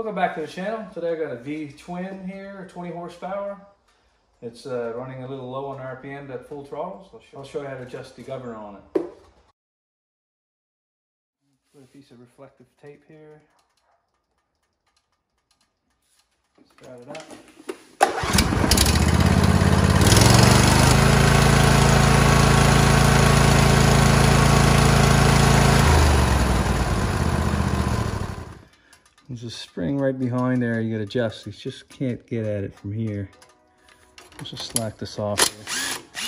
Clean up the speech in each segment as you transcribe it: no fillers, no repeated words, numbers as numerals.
Welcome back to the channel. Today I've got a V-twin here, 20 horsepower. It's running a little low on RPM at full throttle, so I'll show you how to adjust the governor on it. Put a piece of reflective tape here. Sprout it up. There's a spring right behind there you gotta adjust. You just can't get at it from here. Let's just slack this off here.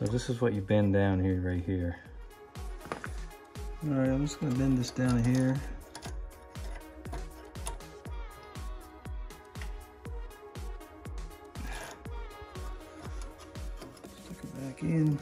So this is what you bend down here, right here. All right, I'm just gonna bend this down here. Back in.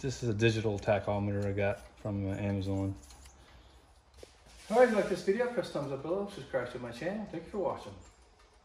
This is a digital tachometer I got from Amazon. Alright, if you like this video, press thumbs up below, subscribe to my channel. Thank you for watching.